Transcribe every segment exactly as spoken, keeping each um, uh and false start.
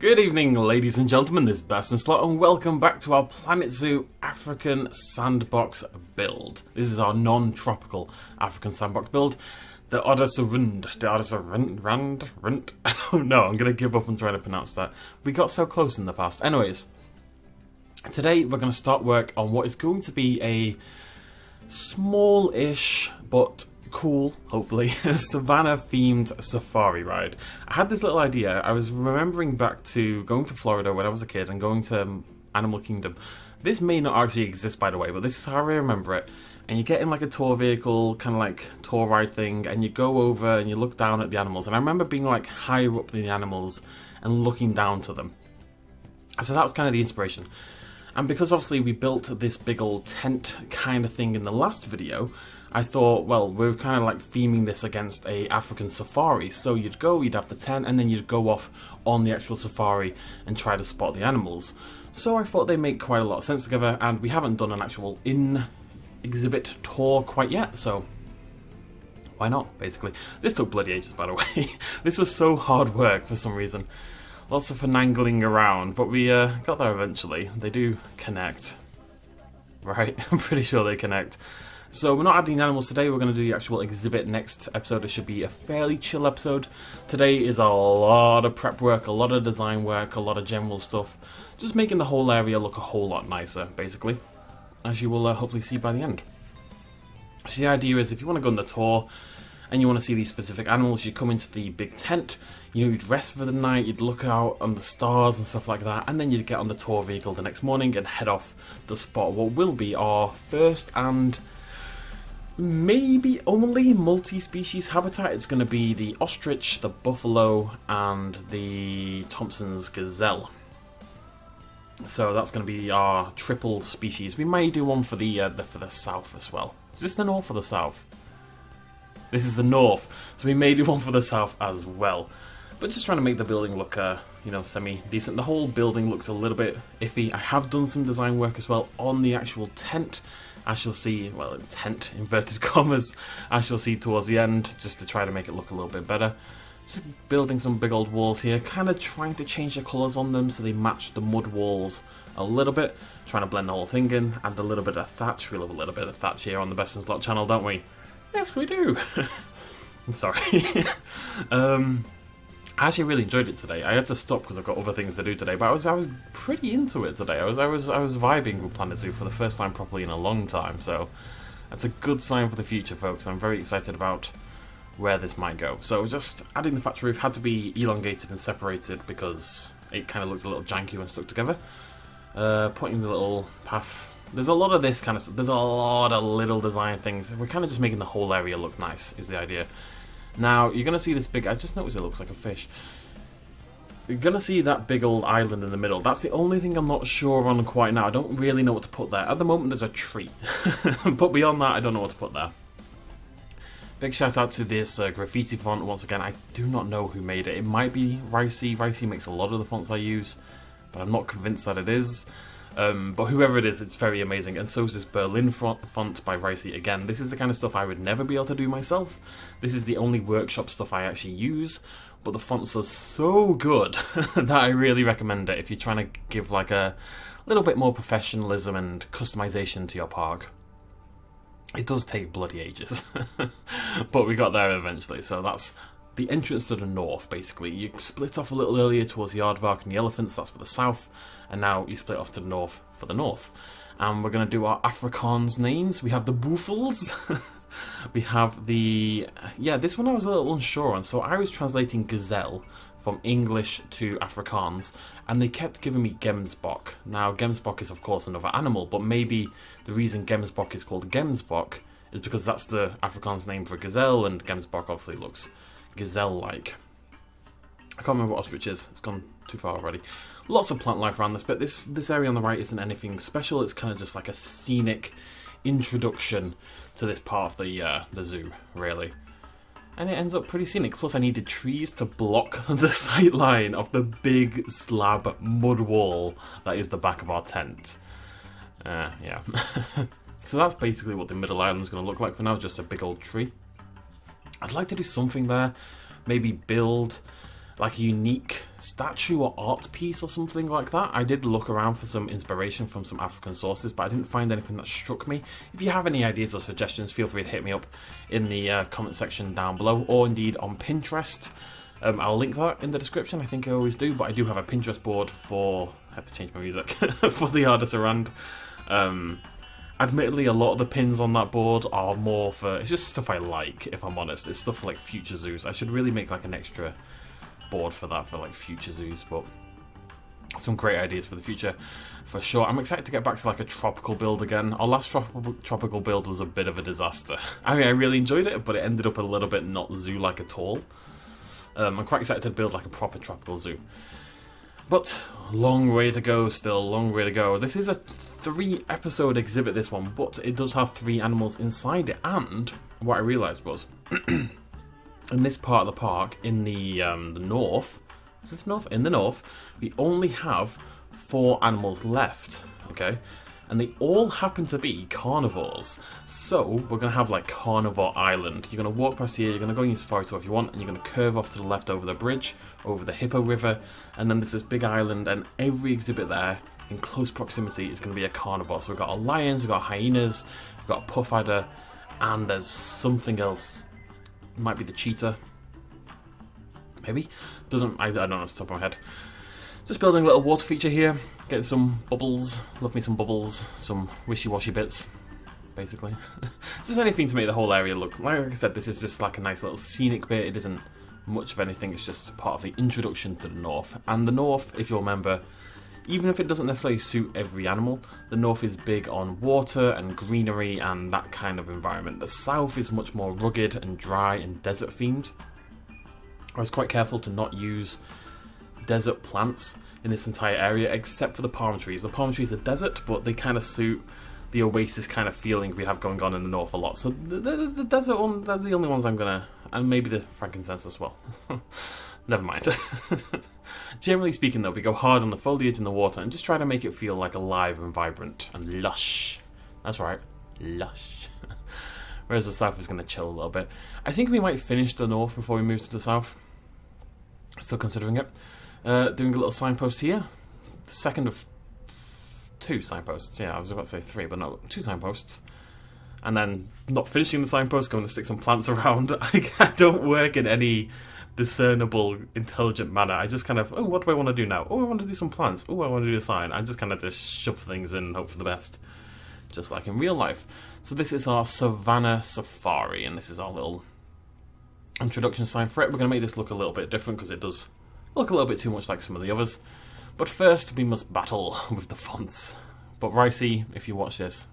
Good evening, ladies and gentlemen, this is Baston Slot and welcome back to our Planet Zoo African Sandbox build. This is our non-tropical African Sandbox build, the Die Aarde Se Rand. Die Aarde Se Rand? Rand? Rand? I don't know, I'm going to give up on trying to pronounce that. We got so close in the past. Anyways, today we're going to start work on what is going to be a small-ish but cool, hopefully, Savanna themed safari ride. I had this little idea. I was remembering back to going to Florida when I was a kid and going to um, Animal Kingdom. This may not actually exist, by the way, but this is how I remember it. And you get in like a tour vehicle, kind of like tour ride thing, and you go over and you look down at the animals. And I remember being like higher up than the animals and looking down to them. So that was kind of the inspiration. And because obviously we built this big old tent kind of thing in the last video, I thought, well, we're kind of like theming this against a African safari. So you'd go, you'd have the tent, and then you'd go off on the actual safari and try to spot the animals. So I thought they make quite a lot of sense together, and we haven't done an actual in-exhibit tour quite yet, so why not, basically. This took bloody ages, by the way. This was so hard work for some reason. Lots of finagling around, but we uh, got there eventually. They do connect. Right, I'm pretty sure they connect. So we're not adding animals today, we're going to do the actual exhibit next episode. It should be a fairly chill episode. Today is a lot of prep work, a lot of design work, a lot of general stuff. Just making the whole area look a whole lot nicer, basically. As you will uh, hopefully see by the end. So the idea is if you want to go on the tour and you want to see these specific animals, you come into the big tent, you know, you'd rest for the night, you'd look out on the stars and stuff like that, and then you'd get on the tour vehicle the next morning and head off the spot. What will be our first and maybe only multi-species habitat. It's going to be the ostrich, the buffalo, and the Thompson's gazelle. So that's going to be our triple species. We may do one for the, uh, the for the south as well. Is this the north or the south? This is the north, so we may do one for the south as well. But just trying to make the building look, uh, you know, semi-decent. The whole building looks a little bit iffy. I have done some design work as well on the actual tent. I shall see, well, tent, inverted commas, I shall see towards the end, just to try to make it look a little bit better. Just building some big old walls here, kind of trying to change the colours on them so they match the mud walls a little bit. Trying to blend the whole thing in, add a little bit of thatch. We love a little bit of thatch here on the Best in Slot channel, don't we? Yes, we do. I'm sorry. um, I actually really enjoyed it today. I had to stop because I've got other things to do today, but I was I was pretty into it today. I was I was I was vibing with Planet Zoo for the first time properly in a long time. So that's a good sign for the future, folks. I'm very excited about where this might go. So just adding the thatch roof had to be elongated and separated because it kind of looked a little janky when stuck together. Uh, putting the little path. There's a lot of this kind of stuff. There's a lot of little design things. We're kind of just making the whole area look nice, is the idea. Now, you're going to see this big... I just noticed it looks like a fish. You're going to see that big old island in the middle. That's the only thing I'm not sure on quite now. I don't really know what to put there. At the moment, there's a tree. But beyond that, I don't know what to put there. Big shout out to this uh, graffiti font. Once again, I do not know who made it. It might be Ricey. Ricey makes a lot of the fonts I use, but I'm not convinced that it is. Um, but whoever it is, it's very amazing, and so is this Berlin front font by Ricey. Again, this is the kind of stuff I would never be able to do myself. This is the only workshop stuff I actually use, but the fonts are so good that I really recommend it if you're trying to give like a little bit more professionalism and customization to your park. It does take bloody ages, but we got there eventually, so that's the entrance to the north, basically. You split off a little earlier towards the Aardvark and the elephants, that's for the south, and now you split off to the north for the north. And we're going to do our Afrikaans names. We have the Boefels. We have the... Yeah, this one I was a little unsure on, so I was translating gazelle from English to Afrikaans, and they kept giving me Gemsbok. Now, Gemsbok is, of course, another animal, but maybe the reason Gemsbok is called Gemsbok is because that's the Afrikaans name for gazelle, and Gemsbok obviously looks gazelle-like. I can't remember what ostrich is, it's gone too far already. Lots of plant life around this, but this this area on the right isn't anything special, it's kind of just like a scenic introduction to this part of the, uh, the zoo, really. And it ends up pretty scenic, plus I needed trees to block the sight line of the big slab mud wall that is the back of our tent. Uh, yeah. So that's basically what the middle island is going to look like for now, just a big old tree. I'd like to do something there, maybe build like a unique statue or art piece or something like that. I did look around for some inspiration from some African sources, but I didn't find anything that struck me. If you have any ideas or suggestions, feel free to hit me up in the uh, comment section down below, or indeed on Pinterest. Um, I'll link that in the description, I think I always do, but I do have a Pinterest board for... I have to change my music. For Die Aarde Se Rand. Um, admittedly, a lot of the pins on that board are more for... It's just stuff I like, if I'm honest. It's stuff for, like, future zoos. I should really make, like, an extra board for that, for, like, future zoos, but... Some great ideas for the future, for sure. I'm excited to get back to, like, a tropical build again. Our last trop tropical build was a bit of a disaster. I mean, I really enjoyed it, but it ended up a little bit not zoo-like at all. Um, I'm quite excited to build like a proper tropical zoo. But long way to go still, long way to go. This is a three episode exhibit, this one, but it does have three animals inside it. And what I realised was, in this part of the park, in the, um, the north, is this the north? In the north, we only have four animals left, okay? And they all happen to be carnivores. So we're gonna have like Carnivore Island. You're gonna walk past here, you're gonna go in your safari tour if you want, and you're gonna curve off to the left over the bridge, over the Hippo River, and then there's this big island, and every exhibit there in close proximity is gonna be a carnivore. So we've got our lions, we've got hyenas, we've got a puff adder, and there's something else. It might be the cheetah, maybe? Doesn't, I, I don't know off the top of my head. Just building a little water feature here, getting some bubbles, love me some bubbles, some wishy-washy bits, basically. It's just anything to make the whole area look, like I said, this is just like a nice little scenic bit, it isn't much of anything, it's just part of the introduction to the north. And the north, if you remember, even if it doesn't necessarily suit every animal, the north is big on water and greenery and that kind of environment. The south is much more rugged and dry and desert themed. I was quite careful to not use desert plants in this entire area, except for the palm trees. The palm trees are desert, but they kind of suit the oasis kind of feeling we have going on in the north a lot. So the, the, the desert one, they're the only ones I'm gonna, and maybe the frankincense as well. Never mind. Generally speaking though, we go hard on the foliage and the water and just try to make it feel like alive and vibrant and lush. That's right, lush. Whereas the south is gonna chill a little bit. I think we might finish the north before we move to the south. Still considering it. Uh, doing a little signpost here, the second of two signposts, yeah, I was about to say three, but no, two signposts, and then not finishing the signpost, going to stick some plants around. I, I don't work in any discernible, intelligent manner. I just kind of, oh, what do I want to do now? Oh, I want to do some plants. Oh, I want to do a sign. I just kind of just shove things in and hope for the best, just like in real life. So this is our Savanna Safari, and this is our little introduction sign for it. We're going to make this look a little bit different because it does look a little bit too much like some of the others. But first, we must battle with the fonts. But Ricey, if you watch this,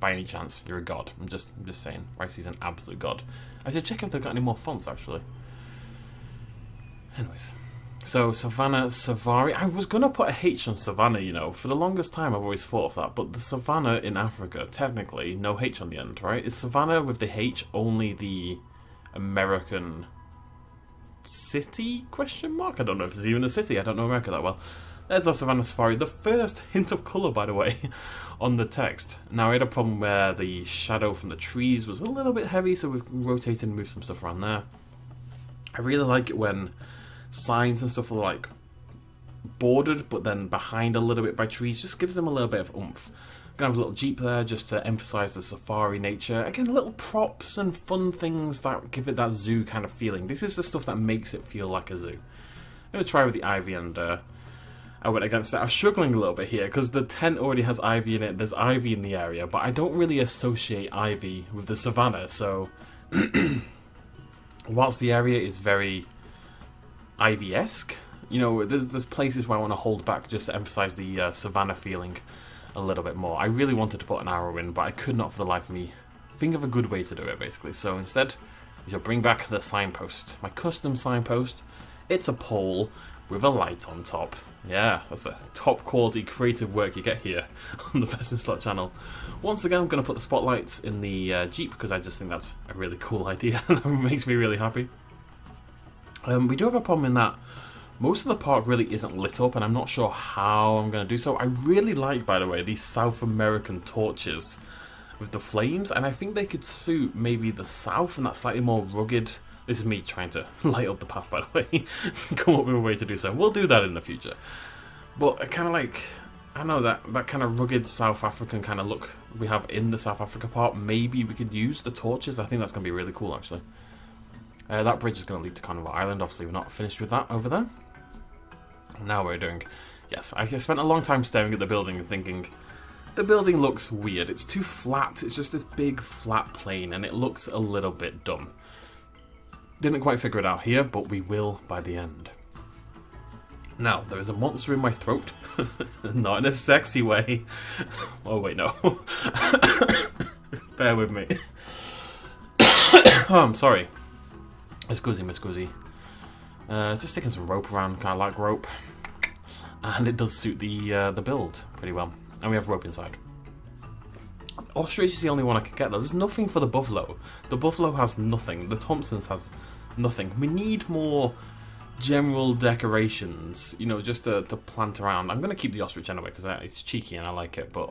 by any chance, you're a god. I'm just I'm just saying, Ricey's an absolute god. I should check if they've got any more fonts, actually. Anyways. So, Savanna Safari. I was going to put a H on Savannah, you know. For the longest time, I've always thought of that. But the Savannah in Africa, technically, no H on the end, right? Is Savannah with the H only the American... city question mark? I don't know if it's even a city. I don't know America that well. There's our Savanna Safari. The first hint of colour, by the way, on the text. Now I had a problem where the shadow from the trees was a little bit heavy, so we rotated and moved some stuff around there. I really like it when signs and stuff are like bordered but then behind a little bit by trees. Just gives them a little bit of oomph. Gonna have a little jeep there just to emphasise the safari nature. Again, little props and fun things that give it that zoo kind of feeling. This is the stuff that makes it feel like a zoo. I'm gonna try with the ivy, and uh, I went against that. I was struggling a little bit here because the tent already has ivy in it. There's ivy in the area, but I don't really associate ivy with the savannah. So, whilst the area is very ivy-esque, you know, there's there's places where I want to hold back just to emphasise the uh, savannah feeling a little bit more. I really wanted to put an arrow in, but I could not for the life of me think of a good way to do it, basically. So instead, we shall bring back the signpost. My custom signpost. It's a pole with a light on top. Yeah, that's a top quality creative work you get here on the Best in Slot channel. Once again, I'm going to put the spotlights in the uh, Jeep because I just think that's a really cool idea and it makes me really happy. Um, we do have a problem in that most of the park really isn't lit up, and I'm not sure how I'm going to do so. I really like, by the way, these South American torches with the flames, and I think they could suit maybe the south and that slightly more rugged This is me trying to light up the path, by the way. Come up with a way to do so. We'll do that in the future. But I kind of like, I know that, that kind of rugged South African kind of look we have in the South Africa part. Maybe we could use the torches. I think that's going to be really cool, actually. Uh, that bridge is going to lead to Carnivore Island. Obviously, we're not finished with that over there. Now we're doing... Yes, I spent a long time staring at the building and thinking... The building looks weird. It's too flat. It's just this big flat plane and it looks a little bit dumb. Didn't quite figure it out here, but we will by the end. Now, there is a monster in my throat. Not in a sexy way. Oh wait, no. Bear with me. Oh, I'm sorry. Excuse me, excuse me. Uh, just sticking some rope around, kind of like rope. And it does suit the, uh, the build pretty well. And we have rope inside. Ostrich is the only one I could get though. There's nothing for the buffalo. The buffalo has nothing. The Thompson's has nothing. We need more general decorations, you know, just to, to plant around. I'm going to keep the ostrich anyway because it's cheeky and I like it, but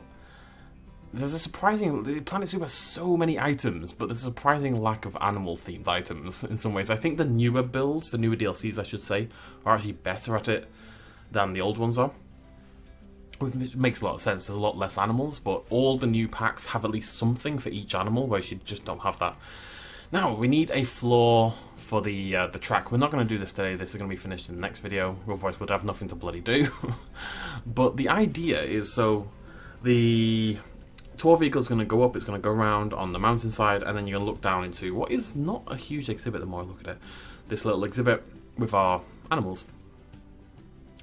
there's a surprising... The Planet Zoo has so many items, but there's a surprising lack of animal-themed items in some ways. I think the newer builds, the newer D L Cs I should say, are actually better at it than the old ones are. Which makes a lot of sense, there's a lot less animals, but all the new packs have at least something for each animal, whereas you just don't have that. Now, we need a floor for the uh, the track. We're not going to do this today, this is going to be finished in the next video, otherwise we'd have nothing to bloody do. But the idea is, so, the tour vehicle's going to go up, it's going to go around on the mountainside, and then you're going to look down into what is not a huge exhibit the more I look at it. This little exhibit with our animals.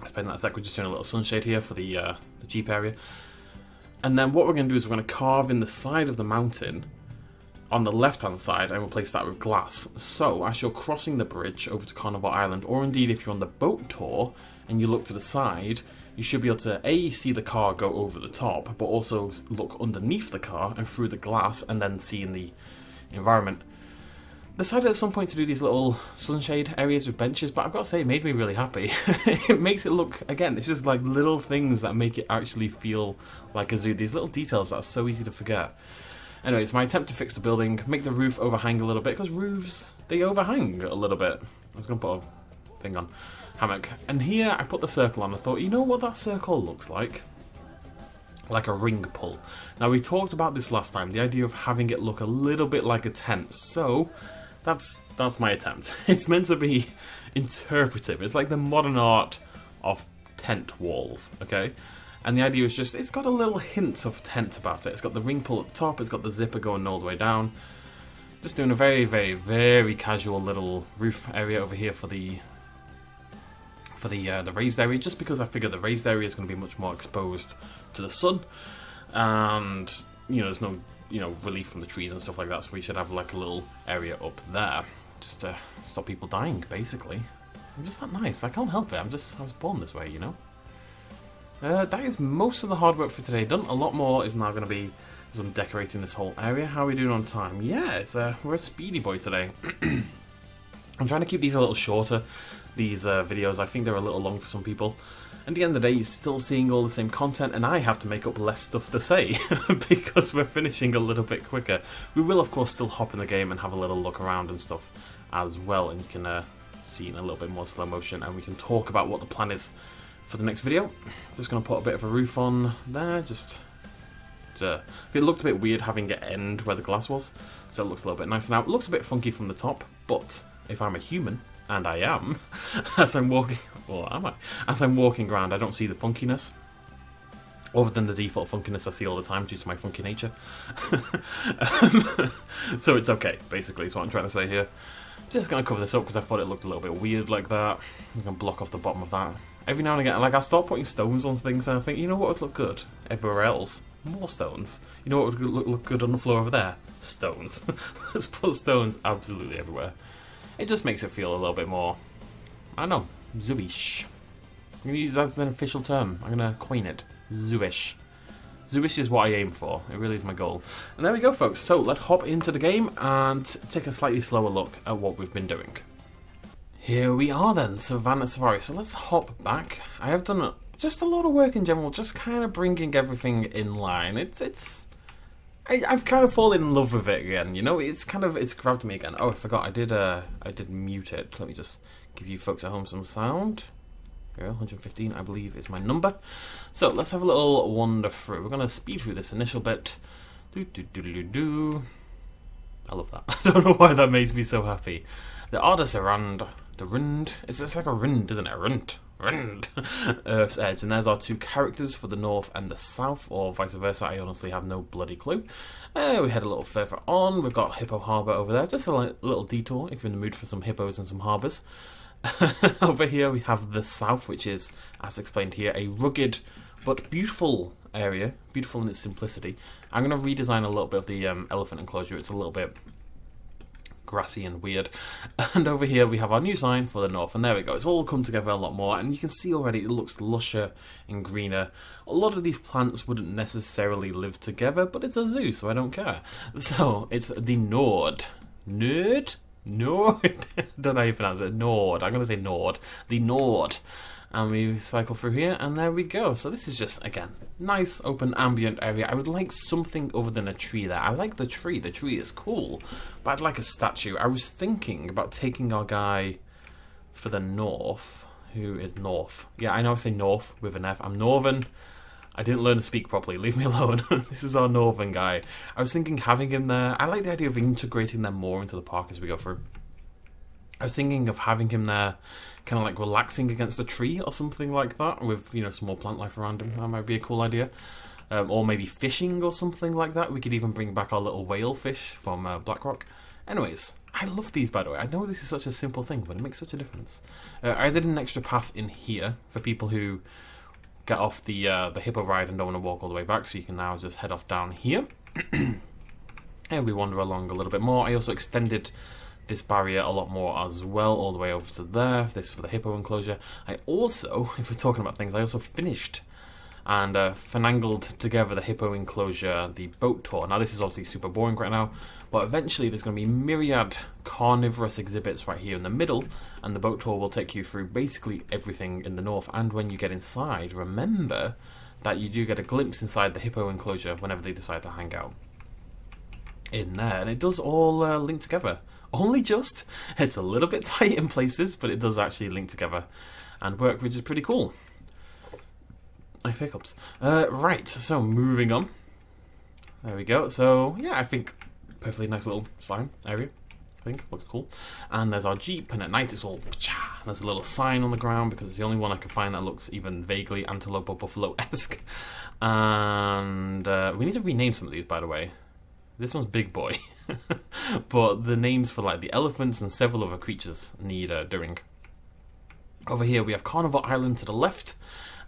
I spend that a sec, we're just doing a little sunshade here for the, uh, the Jeep area. And then what we're going to do is we're going to carve in the side of the mountain on the left-hand side and replace that with glass. So, as you're crossing the bridge over to Carnivore Island, or indeed if you're on the boat tour and you look to the side, you should be able to A, see the car go over the top, but also look underneath the car and through the glass and then see in the environment. Decided at some point to do these little sunshade areas with benches, but I've got to say it made me really happy. It makes it look, again, it's just like little things that make it actually feel like a zoo. These little details that are so easy to forget. Anyway, it's my attempt to fix the building, make the roof overhang a little bit, because roofs, they overhang a little bit. I was going to put a thing on. Hammock. And here I put the circle on. I thought, you know what that circle looks like? Like a ring pull. Now we talked about this last time, the idea of having it look a little bit like a tent, so... That's that's my attempt. It's meant to be interpretive. It's like the modern art of tent walls, okay? And the idea is just, it's got a little hint of tent about it. It's got the ring pull at the top, it's got the zipper going all the way down. Just doing a very, very, very casual little roof area over here for the for the, uh, the raised area, just because I figure the raised area is going to be much more exposed to the sun. And, you know, there's no... you know, relief from the trees and stuff like that, so we should have like a little area up there just to stop people dying, basically. I'm just that nice, I can't help it, I'm just, I was born this way, you know. Uh, that is most of the hard work for today done. A lot more is now going to be, as I'm decorating this whole area. How are we doing on time? Yeah, it's, uh, we're a speedy boy today. I'm trying to keep these a little shorter, these uh, videos. I think they're a little long for some people. At the end of the day, you're still seeing all the same content, and I have to make up less stuff to say because we're finishing a little bit quicker. We will, of course, still hop in the game and have a little look around and stuff as well, and you can uh, see in a little bit more slow motion, and we can talk about what the plan is for the next video. Just going to put a bit of a roof on there, just to... It looked a bit weird having it end where the glass was, so it looks a little bit nicer now. It looks a bit funky from the top, but if I'm a human... And I am, as I'm walking, well, am I? As I'm walking around, I don't see the funkiness, other than the default funkiness I see all the time due to my funky nature. um, so it's okay, basically, is what I'm trying to say here. Just going to cover this up because I thought it looked a little bit weird like that. I'm going to block off the bottom of that. Every now and again, like I start putting stones on things and I think, you know what would look good everywhere else? More stones. You know what would look, look good on the floor over there? Stones. Let's put stones absolutely everywhere. It just makes it feel a little bit more, I don't know, zooish. I'm going to use that as an official term. I'm going to coin it. Zooish. Zooish is what I aim for. It really is my goal. And there we go, folks. So let's hop into the game and take a slightly slower look at what we've been doing. Here we are then, Savanna Safari. So let's hop back. I have done just a lot of work in general, just kind of bringing everything in line. It's, it's, I, I've kind of fallen in love with it again. You know, it's kind of it's grabbed me again. Oh, I forgot. I did. Uh, I did mute it. Let me just give you folks at home some sound. Here we go, one hundred fifteen, I believe, is my number. So let's have a little wander through. We're gonna speed through this initial bit. Do do do do do. I love that. I don't know why that makes me so happy. The Die Aarde Se Rand. The Rind. It's, it's like a rind, isn't it? A rind. Rind. Earth's Edge. And there's our two characters for the north and the south, or vice versa. I honestly have no bloody clue. Uh, we head a little further on. We've got Hippo Harbour over there. Just a little detour if you're in the mood for some hippos and some harbours. Over here we have the south, which is, as explained here, a rugged but beautiful area. Beautiful in its simplicity. I'm going to redesign a little bit of the um, elephant enclosure. It's a little bit grassy and weird. And over here we have our new sign for the north, and there we go, it's all come together a lot more, and you can see already it looks lusher and greener. A lot of these plants wouldn't necessarily live together, but it's a zoo, so I don't care. So it's the Nord. Nerd? Nord? Don't know how you pronounce it. Nord. I'm gonna say Nord. The Nord. And we cycle through here, and there we go. So this is just, again, nice, open, ambient area. I would like something other than a tree there. I like the tree. The tree is cool, but I'd like a statue. I was thinking about taking our guy for the north, who is north. Yeah, I know I say north with an F. I'm northern. I didn't learn to speak properly. Leave me alone. This is our northern guy. I was thinking having him there. I like the idea of integrating them more into the park as we go through. I was thinking of having him there, kind of like relaxing against a tree or something like that, with, you know, some more plant life around him. That might be a cool idea. Um, or maybe fishing or something like that. We could even bring back our little whale fish from uh, Blackrock. Anyways, I love these, by the way. I know this is such a simple thing, but it makes such a difference. Uh, I did an extra path in here for people who get off the, uh, the hippo ride and don't want to walk all the way back, so you can now just head off down here. And we wander along a little bit more. I also extended this barrier a lot more as well, all the way over to there. This for the hippo enclosure. I also, if we're talking about things, I also finished and uh, finangled together the hippo enclosure, the boat tour. Now this is obviously super boring right now, but eventually there's going to be myriad carnivorous exhibits right here in the middle, and the boat tour will take you through basically everything in the north. And when you get inside, remember that you do get a glimpse inside the hippo enclosure whenever they decide to hang out in there, and it does all uh, link together. Only just. It's a little bit tight in places, but it does actually link together and work, which is pretty cool. I have hiccups. Uh, right, so moving on. There we go. So, yeah, I think perfectly nice little slime area, I think. Looks cool. And there's our Jeep, and at night it's all cha. There's a little sign on the ground because it's the only one I can find that looks even vaguely antelope or buffalo-esque. And uh, we need to rename some of these, by the way. This one's Big Boy. But the names for like the elephants and several other creatures need uh, doing. Over here we have Carnivore Island to the left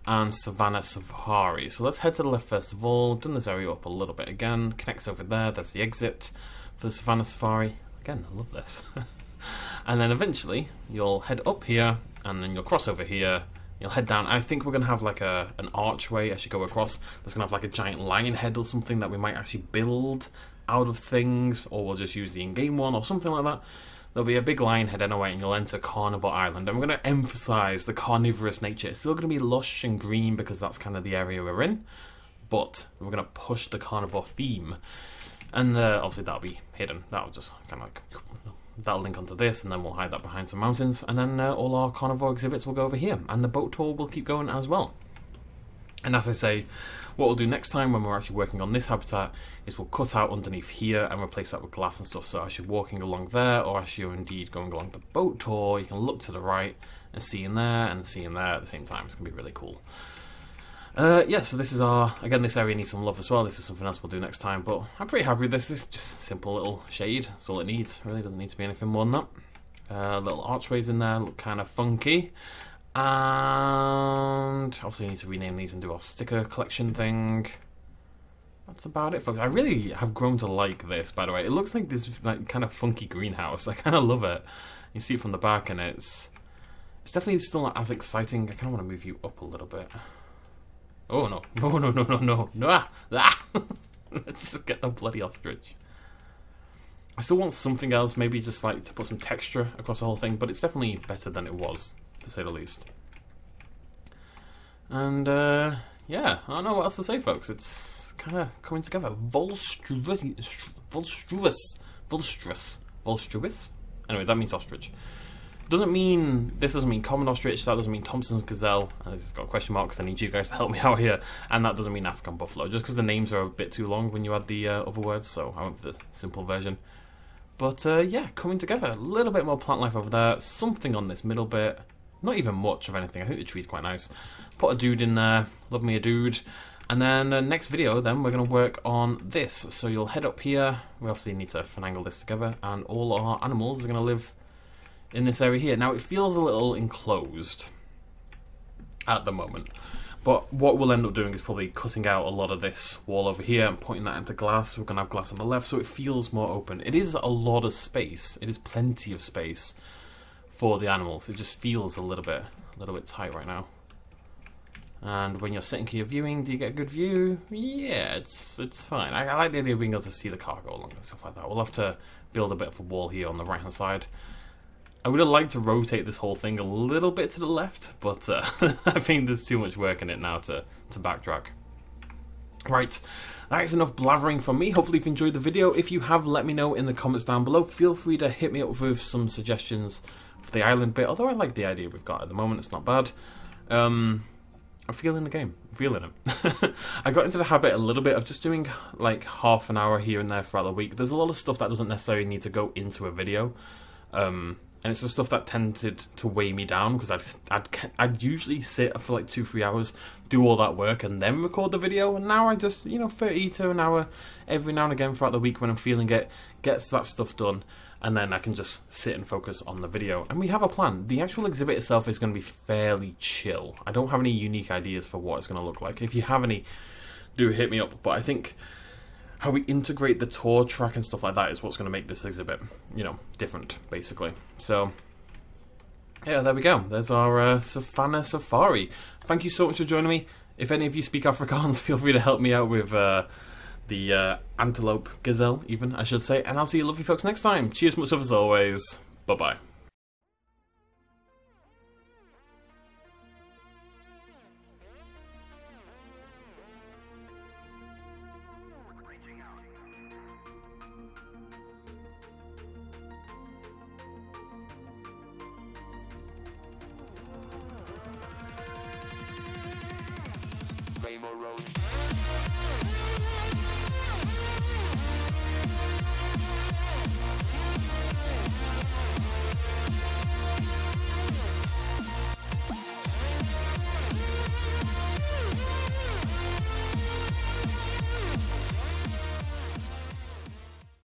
and Savanna Safari. So let's head to the left first of all. Done this area up a little bit again. Connects over there. That's the exit for the Savanna Safari. Again, I love this. And then eventually you'll head up here and then you'll cross over here. You'll head down. I think we're going to have like a an archway as you go across. That's going to have like a giant lion head or something that we might actually build out of things, or we'll just use the in-game one or something like that. There'll be a big lion head anyway, and you'll enter Carnivore Island. And we're going to emphasize the carnivorous nature. It's still going to be lush and green because that's kind of the area we're in, but we're going to push the carnivore theme. And uh, obviously that'll be hidden. That'll just kind of like, that'll link onto this, and then we'll hide that behind some mountains. And then uh, all our carnivore exhibits will go over here, and the boat tour will keep going as well. And as I say, what we'll do next time when we're actually working on this habitat is we'll cut out underneath here and replace that with glass and stuff. So as you're walking along there, or as you're indeed going along the boat tour, you can look to the right and see in there and see in there at the same time. It's going to be really cool. Uh, yeah, so this is our, again, this area needs some love as well. This is something else we'll do next time, but I'm pretty happy with this. This is just a simple little shade. That's all it needs. It really doesn't need to be anything more than that. Uh, little archways in there look kind of funky. And obviously we need to rename these and do our sticker collection thing. That's about it, folks. I really have grown to like this, by the way. It looks like this like kind of funky greenhouse. I kind of love it. You see it from the back, and it's it's definitely still not as exciting. I kind of want to move you up a little bit. Oh no! No! No! No! No! No! No! Ah! Let's just get the bloody ostrich. I still want something else. Maybe just like to put some texture across the whole thing, but it's definitely better than it was, to say the least. And uh, yeah, I don't know what else to say, folks. It's kind of coming together. Volstruis, Volstruis, Volstruis, Volstruis. Anyway, that means ostrich. Doesn't mean, this doesn't mean common ostrich, that doesn't mean Thompson's gazelle, and this has got a question mark because I need you guys to help me out here, and that doesn't mean African buffalo, just because the names are a bit too long when you add the uh, other words, so I went for the simple version. But uh, yeah, coming together, a little bit more plant life over there, something on this middle bit, not even much of anything, I think the tree's quite nice. Put a dude in there, love me a dude, and then uh, next video then we're going to work on this, so you'll head up here, we obviously need to finagle this together, and all our animals are going to live in this area here. Now it feels a little enclosed at the moment, but what we'll end up doing is probably cutting out a lot of this wall over here and putting that into glass. We're going to have glass on the left so it feels more open. It is a lot of space, it is plenty of space for the animals, it just feels a little bit a little bit tight right now. And when you're sitting here viewing, do you get a good view? Yeah, it's it's fine. I, I like the idea of being able to see the cargo along and stuff like that. We'll have to build a bit of a wall here on the right hand side. I would have liked to rotate this whole thing a little bit to the left, but uh, I think there's too much work in it now to, to backtrack. Right, that is enough blathering from me. Hopefully you've enjoyed the video. If you have, let me know in the comments down below. Feel free to hit me up with some suggestions for the island bit, although I like the idea we've got at the moment, it's not bad. Um, I'm feeling the game, I'm feeling it. I got into the habit a little bit of just doing like half an hour here and there throughout the week. There's a lot of stuff that doesn't necessarily need to go into a video. Um, And it's the stuff that tended to weigh me down because I'd, I'd, I'd usually sit for like two, three hours, do all that work and then record the video. And now I just, you know, thirty to an hour every now and again throughout the week when I'm feeling it, gets that stuff done. And then I can just sit and focus on the video. And we have a plan. The actual exhibit itself is going to be fairly chill. I don't have any unique ideas for what it's going to look like. If you have any, do hit me up. But I think how we integrate the tour track and stuff like that is what's going to make this exhibit, you know, different, basically. So, yeah, there we go. There's our uh, Savanna Safari. Thank you so much for joining me. If any of you speak Afrikaans, feel free to help me out with uh, the uh, antelope, gazelle, even, I should say. And I'll see you lovely folks next time. Cheers much love as always. Bye-bye.